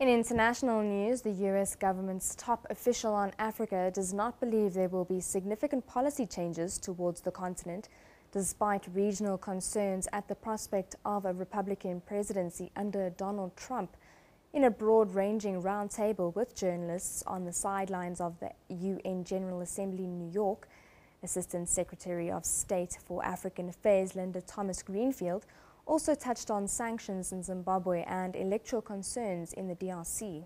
In international news, the U.S. government's top official on Africa does not believe there will be significant policy changes towards the continent, despite regional concerns at the prospect of a Republican presidency under Donald Trump. In a broad-ranging roundtable with journalists on the sidelines of the UN General Assembly in New York, Assistant Secretary of State for African Affairs Linda Thomas-Greenfield also touched on sanctions in Zimbabwe and electoral concerns in the DRC.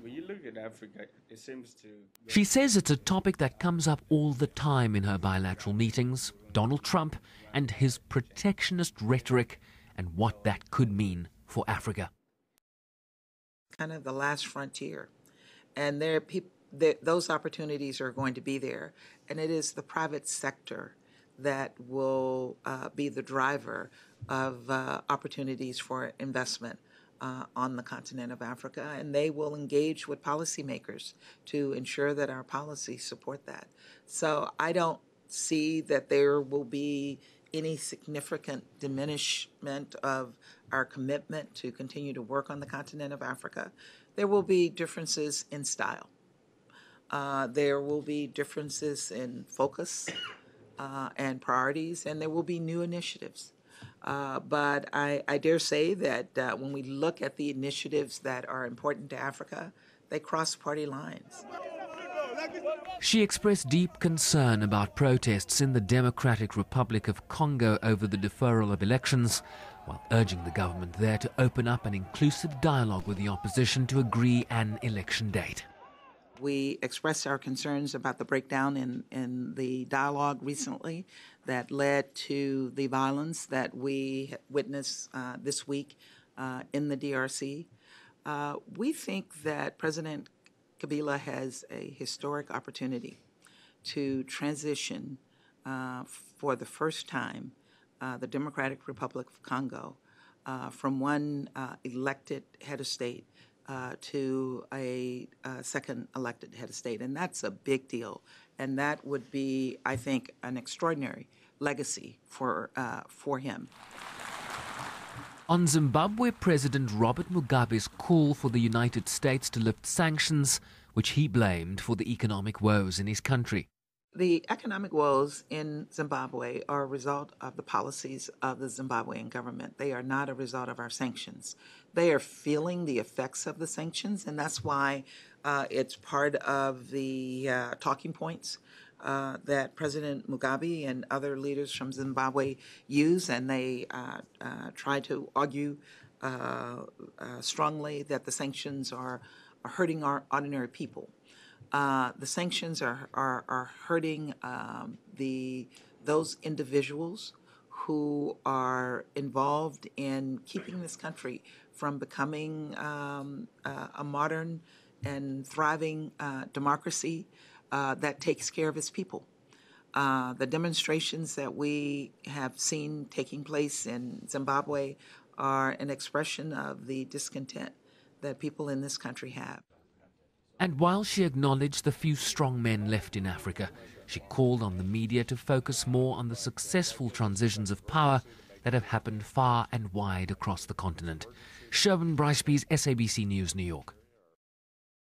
When you look at Africa, it seems to... She says it's a topic that comes up all the time in her bilateral meetings, Donald Trump and his protectionist rhetoric and what that could mean for Africa. Kind of the last frontier, and there are people, those opportunities are going to be there, and it is the private sector that will be the driver of opportunities for investment on the continent of Africa, and they will engage with policymakers to ensure that our policies support that. So I don't see that there will be any significant diminishment of our commitment to continue to work on the continent of Africa. There will be differences in style. There will be differences in focus and priorities, and there will be new initiatives. But I dare say that when we look at the initiatives that are important to Africa, they cross party lines. She expressed deep concern about protests in the Democratic Republic of Congo over the deferral of elections, while urging the government there to open up an inclusive dialogue with the opposition to agree an election date. We expressed our concerns about the breakdown in the dialogue recently that led to the violence that we witnessed this week in the DRC. We think that President Kabila has a historic opportunity to transition for the first time the Democratic Republic of Congo from one elected head of state to a second elected head of state, and that's a big deal. And that would be, I think, an extraordinary legacy for him. On Zimbabwe, President Robert Mugabe's call for the United States to lift sanctions, which he blamed for the economic woes in his country. The economic woes in Zimbabwe are a result of the policies of the Zimbabwean government. They are not a result of our sanctions. They are feeling the effects of the sanctions, and that's why it's part of the talking points that President Mugabe and other leaders from Zimbabwe use, and they try to argue strongly that the sanctions are hurting our ordinary people. The sanctions are hurting those individuals who are involved in keeping this country from becoming a modern and thriving democracy that takes care of its people. The demonstrations that we have seen taking place in Zimbabwe are an expression of the discontent that people in this country have. And while she acknowledged the few strong men left in Africa, she called on the media to focus more on the successful transitions of power that have happened far and wide across the continent. Sherman Briceby's SABC News, New York.